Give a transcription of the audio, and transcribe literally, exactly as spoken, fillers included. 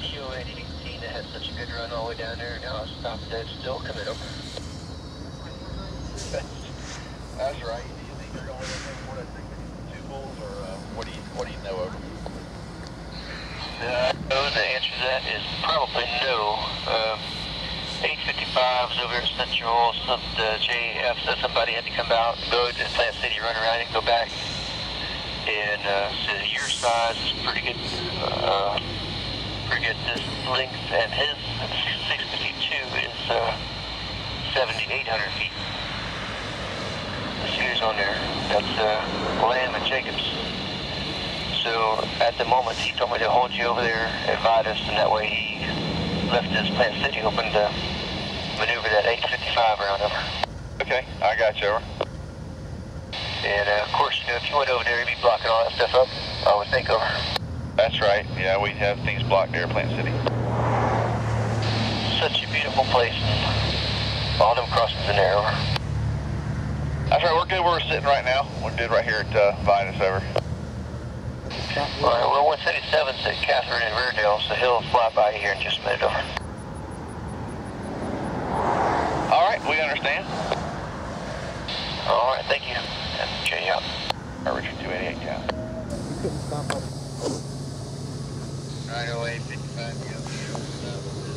C O eighty-eighteen that had such a good run all the way down there, now it's stopped dead still coming over. That's right. Do you think they're going to take what I think two bulls, or uh, what do you what do you know of them? Uh, no, the answer to that is probably no. Um, eight fifty-fives over in Central, some uh, J F said somebody had to come out, go to Plant City, run around and go back. And uh, so your size is pretty good, uh, pretty good distance length, and his six fifty-two is uh, seventy-eight hundred feet. See who's on there. That's uh, Lamb and Jacobs. So at the moment, he told me to hold you over there at Vitis, and that way he left his Plant City open to maneuver that eight fifty-five around over. Okay, I got you, over. And uh, of course, you know, if you went over there, you'd be blocking all that stuff up, I would think, over. That's right, yeah, we have things blocked there, Plant City. Such a beautiful place, all them crossings in there, over. That's right, we're good where we're sitting right now. We're good right here at uh, Vitis, over. All right, well, one seventy-seven's at Catherine and Reardale, so he'll fly by here in just a minute, over. All right, we understand. All right, thank you. J up. All right, Richard, two eighty-eight, yeah. You couldn't stop up. Right away, fifty-five, yeah.